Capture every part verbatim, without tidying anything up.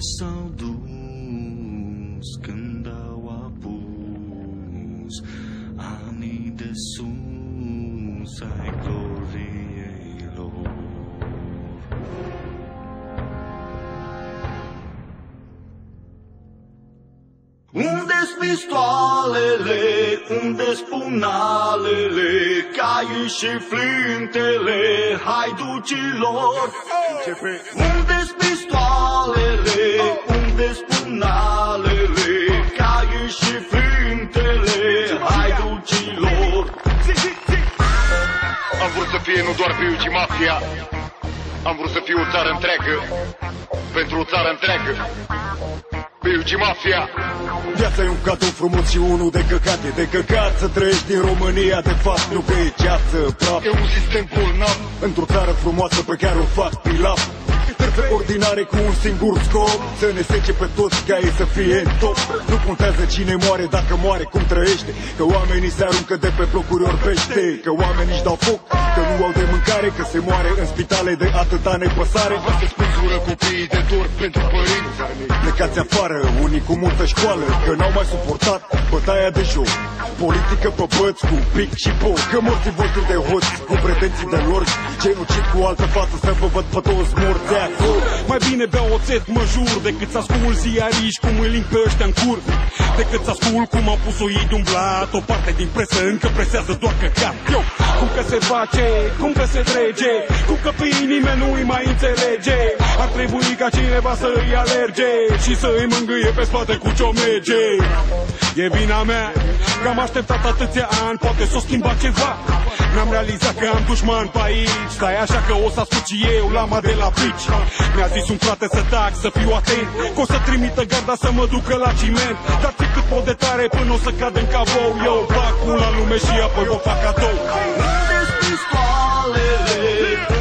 s-au dus când au apus anii de sus ai gloriei lor. Unde-s pistoalele, unde-s punalele, caii și flintele haiducilor? Unde-s pistoalele, unde-s punalele, caii și flintele haiducilor? Am vrut să fie nu doar piu, ci mafia. Am vrut să fiu o țară întreagă, pentru o țară întreagă. Biugi Mafia. Viața e un cadou frumos și unul de căcat. E de căcat să trăiești din România, de fapt nu că e ceață praf. E un sistem bolnav într-o țară frumoasă pe care o fac pilaf. Târfe ordinare cu un singur scop, să ne sece pe toți ca ei să fie în top. Nu contează cine moare, dacă moare, cum trăiește. Că oamenii se aruncă de pe blocuri ori pește, că oamenii își dau foc, că nu au de mâncare, că se moare în spitale de atâta nepăsare. Vă se spânzură copiii de dor pentru părinți, plecați afară, unii cu multă școală, că n-au mai suportat bătaia de joc. Politică pe băți cu pic și po, că morții voștri de hoți cu pretenții de lor, cei ucid cu altă față să vă văd pe toți morți. Mai bine beau oțet, mă jur, decât să ascult ziariști cum îi ling pe ăștia-n cur, decât să ascult cum au pus-o ei de umblat. O parte din presă încă presează doar căcat. Eu, cum că se face, cum că se trece, cum că pe nimeni nu-i mai înțelege. Ar trebui ca cineva să-i alerge și să-i mângâie pe spate cu ciomege. E vina mea că am așteptat atâția ani, poate s-o schimba ceva. N-am realizat că am dușman pe aici, stai așa că o să ascult și eu lama de la pici. Mi-a zis un frate să tac, să fiu atent, că o să trimită garda să mă ducă la ciment. Dar fi cât pot de tare până o să cad în cavou. Eu fac pula lume și apoi o fac cadou. Unde-s pistoalele,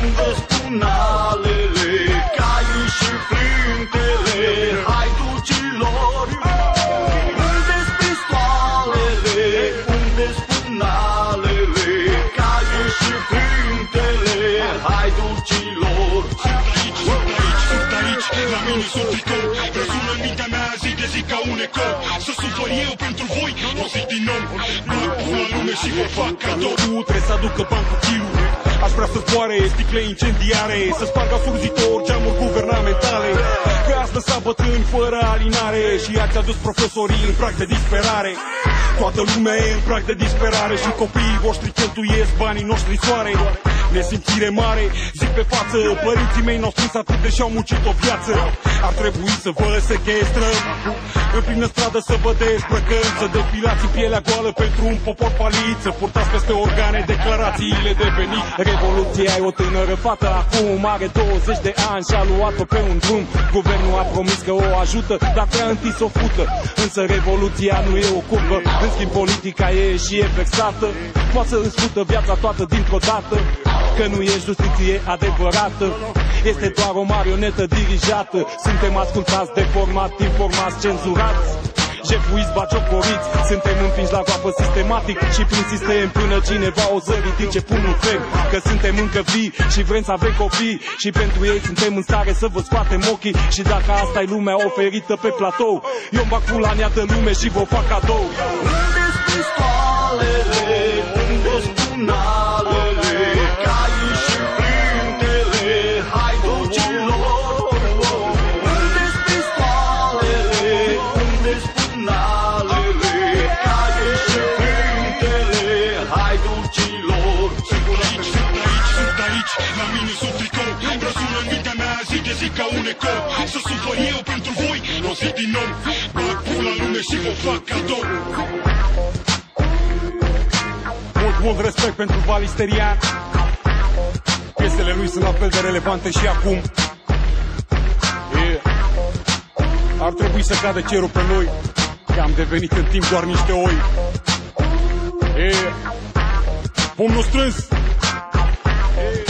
unde-s punalele, caii și flintele haiducilor? Unde-s pistoalele, unde-s punalele, caii și flintele haiducilor? La mine sunt ficou, răsună în mintea mea zi de zi ca un ecou. Să sufăr eu pentru voi, o zic din nou. Mă pun la lume și vă fac cadou. Tu trebuie să aducă bani cu chiru, aș vrea să zboare sticle incendiare, să spargă surzitor geamuri guvernamentale. Că ați lăsat bătrâni fără alinare și ați adus profesorii în prag de disperare. Toată lumea e în prag de disperare și copiii voștri cheltuiesc banii noștri soare. Nesimțire mare, zic pe față, părinții mei n-au strâns atât de și-au muncit o viață. Ar trebui să vă sechestrăm, în plină stradă să vă desprăcăm, să depilați în pielea goală pentru un popor palit, să purtați peste organe declarațiile de venit. Revoluția e o tânără fată, acum are douăzeci de ani și a luat-o pe un drum. Guvernul a promis că o ajută, dar prea întâi s-o fută. Însă revoluția nu e o curbă, în schimb politica e și e vexată. Poate să-ți scută viața toată dintr-o dată, că nu e justiție adevărată, este doar o marionetă dirijată. Suntem ascultați, deformați, informați, cenzurați, jefuiți, baciocoriți, suntem împinși la groapă sistematic și prin sistem până cineva o să ridice punul ferm. Că suntem încă vii și vrem să avem copii și pentru ei suntem în stare să vă scoatem ochii. Și dacă asta e lumea oferită pe platou, eu-mi bag pula în iată lume și vă fac cadou. Unde-s pistoalele, unde-s punalele, caii și flintele haiducilor? Unde-s pistoalele, unde-s punalele, caii și flintele haiducilor? Sunt aici, sunt aici, sunt aici, la mine sunt tricou. Răsună în mintea mea zi de zi ca un ecou. Să sufăr eu pentru voi, o zi din nou. Bag pula lume și vă fac cadou. Mult respect pentru Valisterian. Piesele lui sunt la fel de relevante și acum. Yeah. Ar trebui să cadă cerul pe noi, că am devenit în timp doar niște oi. Yeah. Pumnul strâns. Yeah.